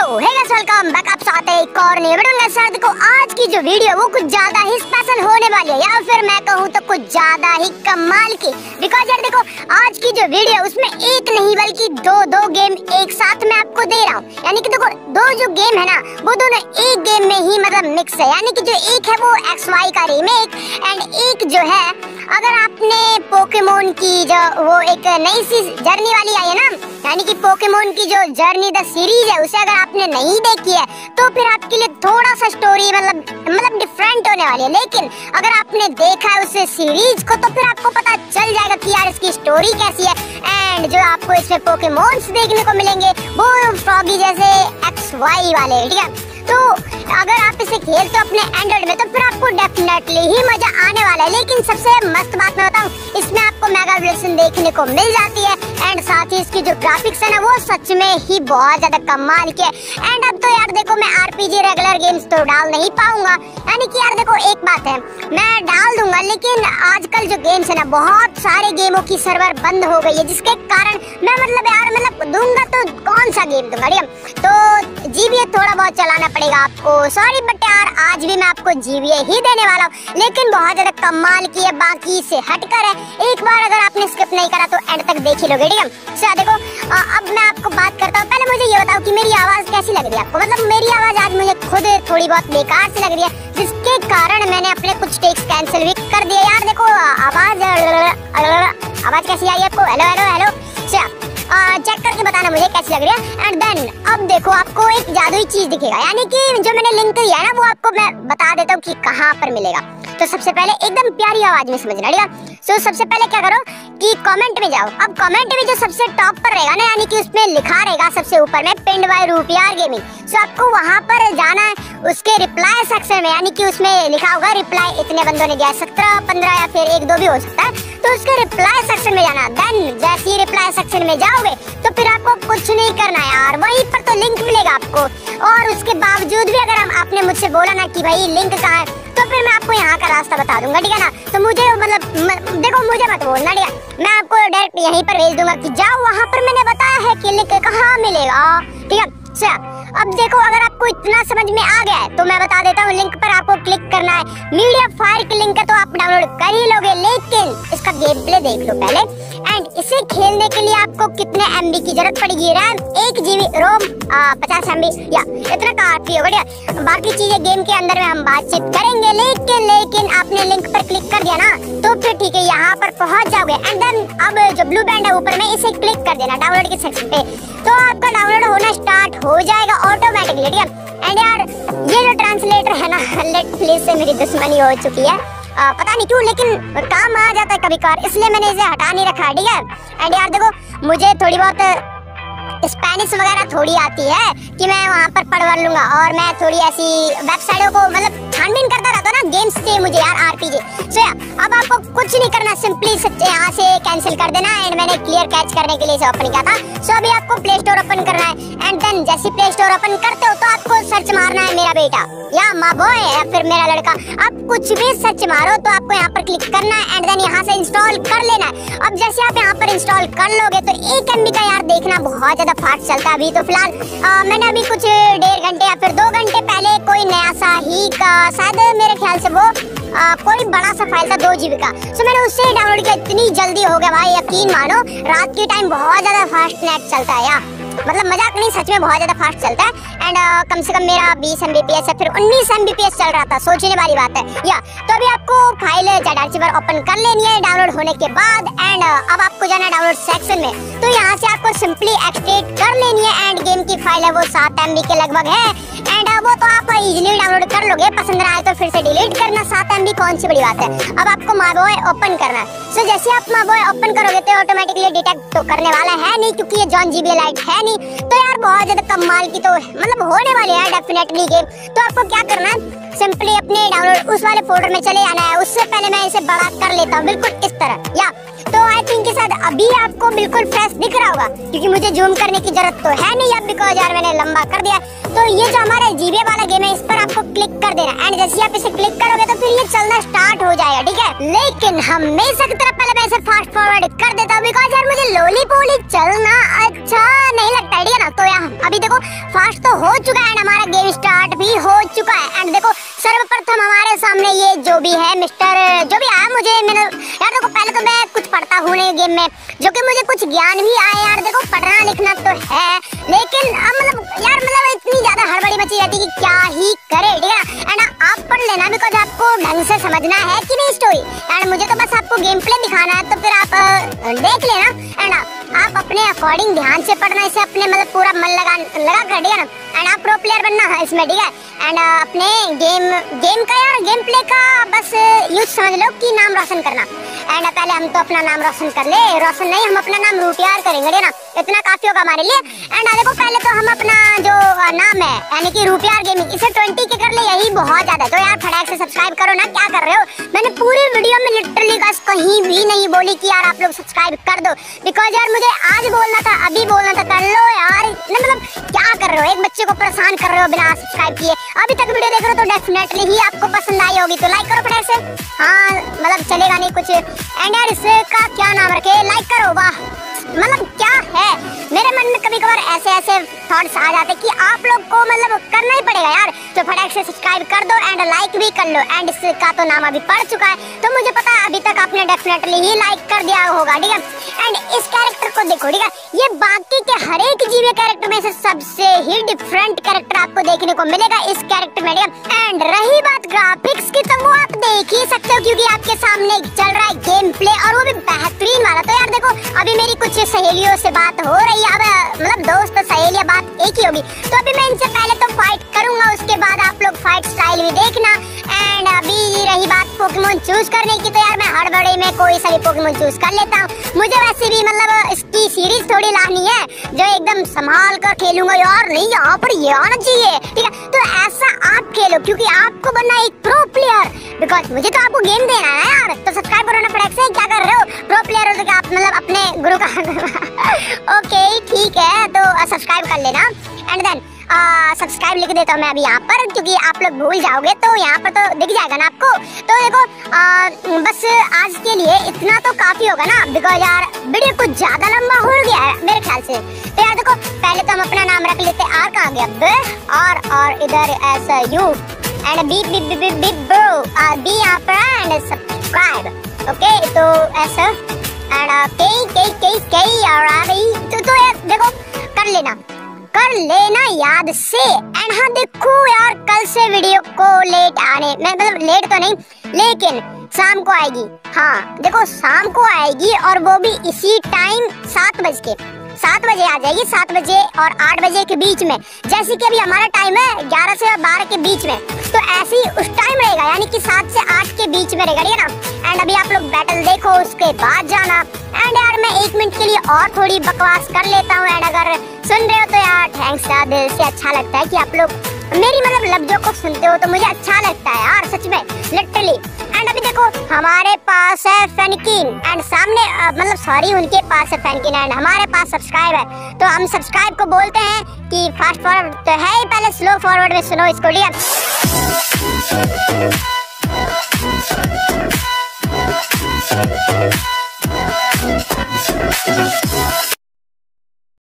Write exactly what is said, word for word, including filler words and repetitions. Hello hey guys, welcome back. आप साथ एक और नए वीडियो के साथ। देखो आज की जो वीडियो वो कुछ ज्यादा ही स्पेशल होने वाली है, या फिर मैं कहूँ तो कुछ ज्यादा ही कमाल की। बिकॉज यार देखो आज की जो वीडियो है उसमें एक नहीं बल्कि दो दो गेम एक साथ मैं आपको दे रहा हूँ। यानी कि देखो दो जो गेम है ना वो दोनों एक गेम में ही मतलब मिक्स है। यानी कि जो एक है वो एक्स वाई का रीमेक एंड एक जो है, अगर आपने पोकेमोन की जो वो एक नई सी जर्नी वाली आई है ना, यानी कि पोकेमोन की जो जर्नी द सीरीज है उसे अगर आपने नहीं देखी है तो फिर आपके लिए थोड़ा सा स्टोरी मतलब मतलब डिफरेंट होने वाली है। लेकिन अगर आपने देखा है उस सीरीज को तो फिर आपको पता चल जाएगा कि यार इसकी स्टोरी कैसी है। एंड जो आपको इसमें पोकेमोन्स देखने को मिलेंगे वो फ्रॉगी जैसे एक्स वाई वाले, ठीक है। तो अगर आप इसे खेलते हो अपने एंड्रॉइड में तो फिर आपको डेफिनेटली ही मजा आने वाला है। लेकिन सबसे मस्त बात मैं बताऊँ, इसमें आपको मेगा एवोल्यूशन देखने को मिल जाती है एंड साथ ही इसकी जो ग्राफिक्स है ना वो सच में ही बहुत ज्यादा कमाल के। एंड अब तो यार देखो मैं आरपीजी रेगुलर गेम्स तो डाल नहीं पाऊंगा, यानी कि यार देखो एक बात है मैं डाल दूंगा, लेकिन आजकल जो गेम्स है ना बहुत सारे गेमों की सर्वर बंद हो गई है, जिसके कारण मैं मतलब यार मतलब दूंगा तो कौन सा गेम दूंगा, ठीक है। तो जीबीए थोड़ा बहुत चलाना पड़ेगा आपको, सॉरी बट यार आज भी मैं आपको जीबीए ही देने वाला हूँ। लेकिन बहुत ज्यादा कमाल की है, बाकी से हटकर है। एक बार अगर आपने स्किप नहीं करा तो एंड तक देख ही लोगे, ठीक है। सो देखो आ, अब मैं आपको बात करता हूँ। पहले मुझे ये बताओ कि मेरी आवाज कैसी लग रही है आपको। मतलब मेरी आवाज आज मुझे खुद थोड़ी बहुत बेकार सी लग रही है, जिसके कारण मैंने अपने कुछ टेक्स कैंसिल भी कर दिए। यार देखो आवाज आवाज कैसी आई आपको? हेलो हेलो हेलो चेक करके बताना मुझे कैसी लग रही है। एंड देन अब देखो आपको एक जादुई चीज दिखेगा, यानी कि जो मैंने लिंक दिया है ना वो आपको मैं बता देता हूँ कि कहाँ पर मिलेगा। तो सबसे पहले एकदम प्यारी आवाज में समझना, ठीक है। सो सबसे पहले क्या करो कि कमेंट में जाओ। अब कमेंट में जो सबसे टॉप पर रहेगा ना, यानी कि उसमें लिखा रहेगा सबसे ऊपर में पिंड बाय रूपीआर गेमिंग। सो आपको वहां पर जाना है, उसके रिप्लाई सेक्शन में, यानी कि उसमें लिखा होगा रिप्लाई इतने बंदों ने दिया है, सत्रह पंद्रह या फिर एक दो भी हो सकता है। तो उसके रिप्लाई सेक्शन में जाना। देन जैसे ही रिप्लाई सेक्शन में जाओगे तो फिर आपको कुछ नहीं करना है यार, वहीं पर तो लिंक मिलेगा आपको। और उसके बावजूद भी अगर आपने मुझसे बोला ना कि भाई लिंक कहाँ है तो फिर मैं आपको यहाँ का रास्ता बता दूंगा, ठीक है ना। तो मुझे मतलब म, देखो मुझे मत बोलना, ठीक है। मैं आपको डायरेक्ट यहीं पर भेज दूंगा कि जाओ वहाँ पर मैंने बताया है कि लिंक कहाँ मिलेगा, ठीक है। चल अब देखो अगर आपको इतना समझ में आ गया है तो मैं बता देता हूँ लिंक पर आपको क्लिक करना है। मीडिया फायर की लिंक है तो आप डाउनलोड कर ही लोगे, लेकिन इसका गेम प्ले देख लो पहले। एंड इसे खेलने के लिए आपको कितने एम बी की जरूरत पड़ेगी? रैम एक जीबी, रोम पचास एम बी या इतना काफी होगा, ठीक है। बाकी चीजें गेम के अंदर में हम बातचीत करेंगे, लेकिन लेकिन आपने लिंक पर क्लिक कर दिया ना तो फिर ठीक है यहाँ पर पहुँच जाओगे। एंड देन अब जो ब्लू बैंड है ऊपर में इसे क्लिक कर देना डाउनलोड के सेक्शन पे, तो आपका डाउनलोड होना स्टार्ट हो जाएगा ऑटोमेटिकली, ठीक है। एंड यार ये जो ट्रांसलेटर है ना लेट प्ले से मेरी दुश्मनी हो चुकी है, आ, पता नहीं क्यों, लेकिन काम आ जाता है कभी कभार, इसलिए मैंने इसे हटा नहीं रखा, ठीक है। एंड यार देखो मुझे थोड़ी बहुत स्पेनिश वगैरह थोड़ी आती है कि मैं वहाँ पर पढ़ वर लूंगा, और मैं थोड़ी ऐसी वेबसाइटों को मतलब छानबीन करता रहता हूँ ना गेम्स से मुझे यार आरपीजी। सो अब आपको कुछ नहीं करना, सिंपली यहाँ से कैंसिल कर देना। एंड मैंने क्लियर कैच करने के लिए इसे ओपन किया था। सो अभी आपको प्ले स्टोर ओपन करना है। एंड देन जैसे प्ले स्टोर ओपन करते हो तो आपको सर्च मारना है मेरा बेटा या माँ बॉय या फिर मेरा लड़का, आप कुछ भी सर्च मारो तो आपको यहाँ पर क्लिक करना है। एंड देन यहाँ से इंस्टॉल कर लेना है। अब जैसे आप यहाँ पर इंस्टॉल कर लोगे तो एक एम बी का यार देखना बहुत ज़्यादा फास्ट चलता है। अभी तो फिलहाल मैंने अभी कुछ डेढ़ घंटे या फिर दो घंटे पहले कोई नया सा ही का शायद मेरे ख्याल से वो आ, कोई बड़ा सा फाइल था दो जीबी का, सो मैंने उससे ही डाउनलोड किया। इतनी जल्दी हो गया भाई, यकीन मानो रात के टाइम बहुत ज़्यादा फास्ट नेट चलता है यार, मतलब मजाक नहीं, सच में बहुत ज़्यादा फास्ट चलता है। एंड uh, कम से कम मेरा बीस एम बी पी एस या फिर उन्नीस एम बी पी एस चल रहा था, सोचने वाली बात है या yeah. तो अभी आपको फाइल ज़ेड आर सी पर ओपन कर लेनी है डाउनलोड होने के बाद। एंड uh, अब आपको जाना है डाउनलोड सेक्शन में, तो यहाँ से आपको सिंपली एक्सट्रेट कर लेनी है। एंड गेम की फाइल है वो सात एम बी के लगभग है। एंड uh, वो तो आप इजीली डाउनलोड कर लोगे, पसंद आए तो फिर से डिलीट करना। सात एम बी कौन सी बड़ी बात है। अब आपको माय बॉय ओपन करना है। सो so, जैसे आप माय बॉय ओपन करोगे तो ऑटोमेटिकली डिटेक्ट तो करने वाला है नहीं, क्योंकि ये जॉन-जी बी लाइट है नहीं, तो यार बहुत ज्यादा कमाल की तो मतलब होने वाली है डेफिनेटली गेम। तो आपको क्या करना है, सिंपली अपने डाउनलोड उस वाले फोल्डर में चले जाना है। उससे पहले मैं इसे बड़ा कर लेता हूँ बिल्कुल इस तरह या तो आई थिंक के साथ अभी आपको बिल्कुल फ्रेश दिख रहा होगा, क्योंकि मुझे जूम करने की जरूरत तो है नहीं अब, बिकॉज यार मैंने लंबा कर दिया। तो ये जो हमारा जीबीए वाला गेम है इस पर आपको क्लिक कर देना। एंड जैसे आप इसे क्लिक करोगे तो फिर ये चलना स्टार्ट हो जाएगा, ठीक है। लेकिन हमेशा की तरह पहले मैं ऐसे फास्ट फॉरवर्ड कर देता हूँ बिकॉज यार मुझे लोली पोली चलना अच्छा नहीं लगता है, ठीक है ना। तो यहाँ अभी देखो फास्ट तो हो चुका है एंड हमारा गेम स्टार्ट भी हो चुका है। एंड देखो सर्वप्रथम हमारे सामने ये जो भी है मिस्टर जो भी आया मुझे मैंने यार देखो पहले तो मैं कुछ पढ़ता हूँ नहीं गेम में, जो कि मुझे कुछ ज्ञान भी आया यार। देखो पढ़ना लिखना तो है लेकिन अब मतलब यार मतलब इतनी ज्यादा हड़बड़ी मची रहती है कि क्या ही करे, ठीक है। एंड आप पढ़ लेना बिकॉज आपको ढंग से समझना है कि नहीं स्टोरी, एंड मुझे तो बस आपको गेम प्ले दिखाना है, तो फिर आप देख लेना। एंड आप अपने अकॉर्डिंग ध्यान से पढ़ना, इसे अपने मतलब पूरा मन लगा लगा कर, ठीक है ना। एंड आप प्रो प्लेयर बनना है इसमें, ठीक है। एंड अपने गेम गेम का यार गेम प्ले का बस यूज समझ लो कि नाम रोशन करना। एंड पहले हम तो अपना नाम रोशन कर ले, रोशन नहीं हम अपना नाम रूटियार करेंगे, ठीक है ना, इतना काफी होगा हमारे लिए। एंड देखो पहले तो हम अपना जो नाम है यानी कि रूपियार गेमिंग इसे ट्वेंटी के कर ले, यही बहुत ज्यादा। तो यार फटाक से सब्सक्राइब करो ना, क्या कर रहे हो। मैंने पूरी वीडियो में लिटरली बस कहीं भी नहीं बोली कि यार आप लोग सब्सक्राइब कर दो, बिकॉज यार मुझे आज बोलना था, अभी बोलना था, कर लो यार। मतलब क्या कर रहे हो, एक बच्चे को परेशान कर रहे हो बिना सब्सक्राइब किए। अभी तक वीडियो देख रहे हो तो डेफिनेटली ही आपको पसंद आई होगी, तो लाइक करो फटाक से। हाँ मतलब चलेगा नहीं कुछ। एंड यार इसे का क्या नाम रखे, लाइक करो। वाह मतलब क्या है, मेरे मन में कभी कभार ऐसे ऐसे थॉट्स आ जाते कि आप लोग को मतलब करना ही पड़ेगा यार। तो फटाक से सब्सक्राइब कर दो एंड लाइक भी कर लो। एंड इसका तो नाम अभी पढ़ चुका है, तो मुझे पता है अभी तक आपने डेफिनेटली ही लाइक कर दिया होगा, ठीक है। एंड इस कैरेक्टर को देखो, ठीक है, ये बाकी के हर एक जीवे कैरेक्टर में से सबसे ही डिफरेंट कैरेक्टर आपको देखने को मिलेगा इस कैरेक्टर में, ठीक है। एंड रही बात ग्राफिक्स की, तो वो आप देख ही सकते हो क्योंकि आपके सामने चल रहा है गेम प्ले, और वो भी बेहतरीन वाला। तो यार देखो अभी मेरी कुछ सहेलियों से बात हो रही है, अब मतलब दोस्त सहेलियां बात एक ही होगी। तो अभी मैं इनसे पहले तो फाइट करूंगा, उसके बाद आप लोग फाइट स्टाइल भी देखना। एंड अभी रही बात पोकेमोन चूज करने की, तो यार मैं हड़बड़ी में कोई सारी पोकेमोन चूज कर लेता हूँ। मुझे वैसे भी मतलब इसकी सीरीज थोड़ी लानी है जो एकदम संभाल कर खेलूंगा यार, नहीं यहाँ पर ये आना चाहिए, ठीक है। तो ऐसा आप खेलो क्योंकि आपको बनना है एक प्रो प्लेयर, बिकॉज मुझे तो आपको गेम देना है यार। तो सब्सक्राइब करो ना फटाक से, क्या कर रहे हो, प्रो प्लेयर हो तो आप मतलब अपने गुरु का ओके ठीक है, तो सब्सक्राइब कर लेना। एंड देन सब्सक्राइब लिख देता हूँ मैं अभी यहाँ पर क्योंकि आप लोग भूल जाओगे, तो यहाँ पर तो दिख जाएगा ना आपको। तो देखो आ, बस आज के लिए इतना तो काफ़ी होगा ना, बिकॉज यार वीडियो कुछ ज़्यादा लंबा हो गया है मेरे ख्याल से। तो यार देखो पहले तो हम अपना नाम रख लेते हैं, आर कहाँ गया, और और इधर S U and B B B B B बो आर बी यहाँ पर एंड सब्सक्राइब, ओके। तो S and K K K के और आर ई, तो तो यार देखो कर लेना कर लेना याद से। एंड हाँ देखो यार कल से वीडियो को लेट आने मैं मतलब लेट तो नहीं लेकिन शाम को आएगी, हाँ देखो शाम को आएगी और वो भी इसी टाइम सात बज के सात बजे आ जाएगी, सात बजे और आठ बजे के बीच में। जैसे कि अभी हमारा टाइम है ग्यारह से बारह के बीच में, तो ऐसे ही उस टाइम रहेगा यानी कि सात से आठ के बीच में रहेगा, ठीक है ना। एंड अभी आप लोग बैटल देखो, उसके बाद जाना। एंड यार मैं एक मिनट के लिए और थोड़ी बकवास कर लेता हूँ। एंड अगर सुन रहे हो तो यार थैंक्स यार, दिल से अच्छा लगता है कि आप लोग मेरी मतलब लफ्जों को सुनते हो, तो मुझे अच्छा लगता है यार सच में लिटरली। एंड अभी देखो हमारे पास है फैनकिन एंड सामने मतलब सॉरी उनके पास है फैनकिन एंड हमारे पास सब्सक्राइब है। तो हम सब्सक्राइब को बोलते हैं कि फास्ट फॉरवर्ड तो है ही, पहले स्लो फॉरवर्ड में सुनो इसको, ठीक है।